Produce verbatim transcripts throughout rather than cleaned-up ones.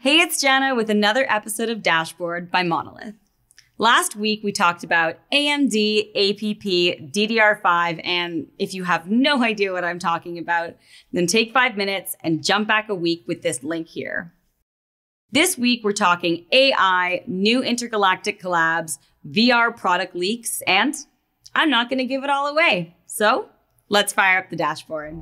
Hey, it's Jana with another episode of Dashboard by Monolith. Last week, we talked about A M D, A P P, D D R five, and if you have no idea what I'm talking about, then take five minutes and jump back a week with this link here. This week, we're talking A I, new intergalactic collabs, V R product leaks, and I'm not going to give it all away. So let's fire up the dashboard.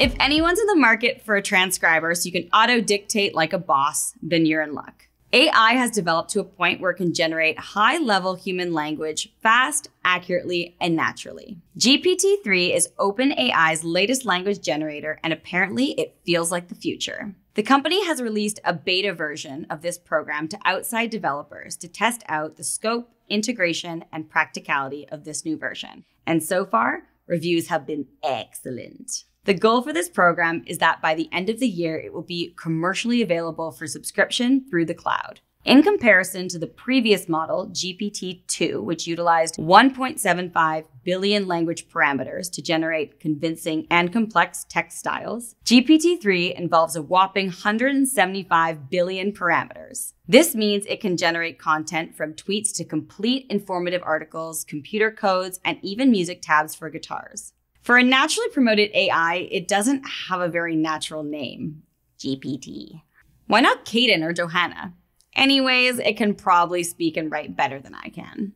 If anyone's in the market for a transcriber so you can auto-dictate like a boss, then you're in luck. A I has developed to a point where it can generate high-level human language fast, accurately, and naturally. G P T three is OpenAI's latest language generator, and apparently it feels like the future. The company has released a beta version of this program to outside developers to test out the scope, integration, and practicality of this new version. And so far, reviews have been excellent. The goal for this program is that by the end of the year, it will be commercially available for subscription through the cloud. In comparison to the previous model, G P T two, which utilized one point seven five billion language parameters to generate convincing and complex text styles, G P T three involves a whopping one hundred seventy-five billion parameters. This means it can generate content from tweets to complete informative articles, computer codes, and even music tabs for guitars. For a naturally promoted A I, it doesn't have a very natural name, G P T. Why not Kaden or Johanna? Anyways, it can probably speak and write better than I can.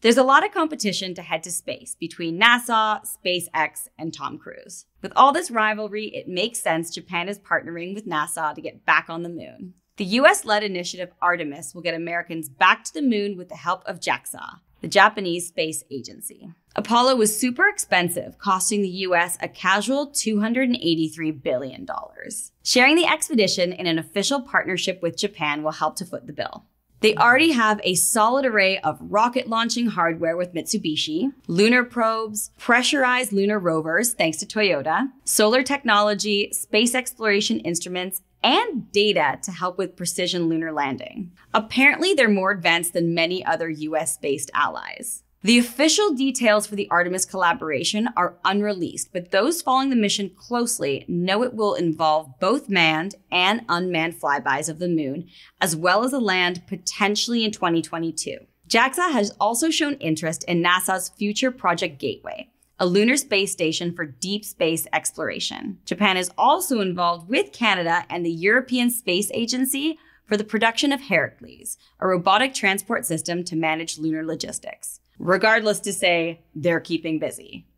There's a lot of competition to head to space between NASA, SpaceX, and Tom Cruise. With all this rivalry, it makes sense Japan is partnering with NASA to get back on the moon. The U S-led initiative Artemis will get Americans back to the moon with the help of JAXA, the Japanese space agency. Apollo was super expensive, costing the U S a casual two hundred eighty-three billion dollars. Sharing the expedition in an official partnership with Japan will help to foot the bill. They already have a solid array of rocket launching hardware with Mitsubishi, lunar probes, pressurized lunar rovers thanks to Toyota, solar technology, space exploration instruments, and data to help with precision lunar landing. Apparently, they're more advanced than many other U S-based allies. The official details for the Artemis collaboration are unreleased, but those following the mission closely know it will involve both manned and unmanned flybys of the moon, as well as a land potentially in twenty twenty-two. JAXA has also shown interest in NASA's future Project Gateway, a lunar space station for deep space exploration. Japan is also involved with Canada and the European Space Agency for the production of Heracles, a robotic transport system to manage lunar logistics. Regardless to say, they're keeping busy.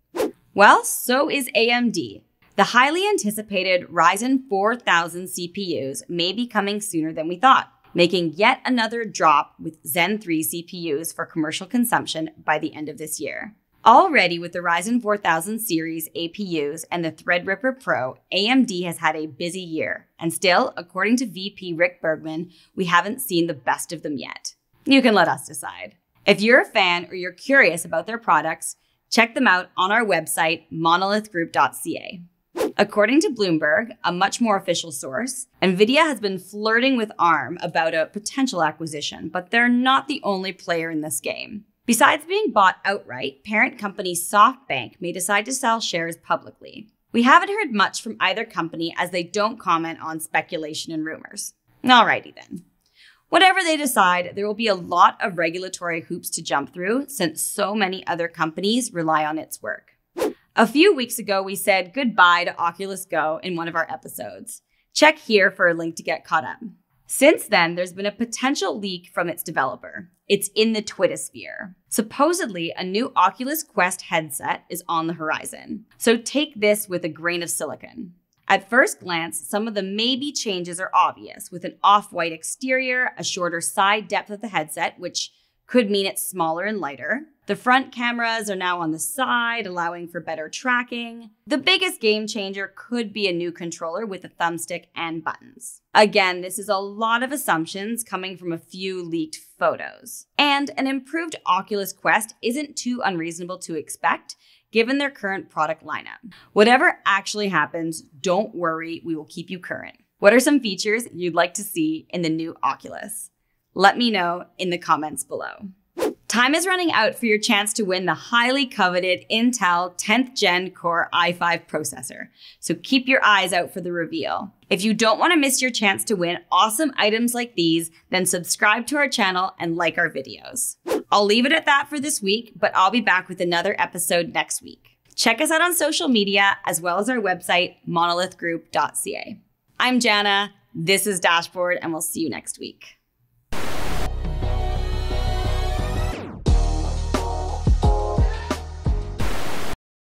Well, so is A M D. The highly anticipated Ryzen four thousand C P Us may be coming sooner than we thought, making yet another drop with Zen three C P Us for commercial consumption by the end of this year. Already with the Ryzen four thousand series A P Us and the Threadripper Pro, A M D has had a busy year. And still, according to V P Rick Bergman, we haven't seen the best of them yet. You can let us decide. If you're a fan or you're curious about their products, check them out on our website, monolith group dot c a. According to Bloomberg, a much more official source, NVIDIA has been flirting with ARM about a potential acquisition, but they're not the only player in this game. Besides being bought outright, parent company SoftBank may decide to sell shares publicly. We haven't heard much from either company as they don't comment on speculation and rumors. Alrighty then. Whatever they decide, there will be a lot of regulatory hoops to jump through since so many other companies rely on its work. A few weeks ago, we said goodbye to Oculus Go in one of our episodes. Check here for a link to get caught up. Since then, there's been a potential leak from its developer. It's in the Twittersphere. Supposedly, a new Oculus Quest headset is on the horizon. So take this with a grain of silicon. At first glance, some of the maybe changes are obvious, with an off-white exterior, a shorter side depth of the headset, which could mean it's smaller and lighter. The front cameras are now on the side, allowing for better tracking. The biggest game changer could be a new controller with a thumbstick and buttons. Again, this is a lot of assumptions coming from a few leaked photos. And an improved Oculus Quest isn't too unreasonable to expect, given their current product lineup. Whatever actually happens, don't worry, we will keep you current. What are some features you'd like to see in the new Oculus? Let me know in the comments below. Time is running out for your chance to win the highly coveted Intel tenth gen core i five processor, so keep your eyes out for the reveal. If you don't want to miss your chance to win awesome items like these, then subscribe to our channel and like our videos. I'll leave it at that for this week, but I'll be back with another episode next week. Check us out on social media as well as our website, monolith group dot c a. I'm Jana, this is Dashboard, and we'll see you next week.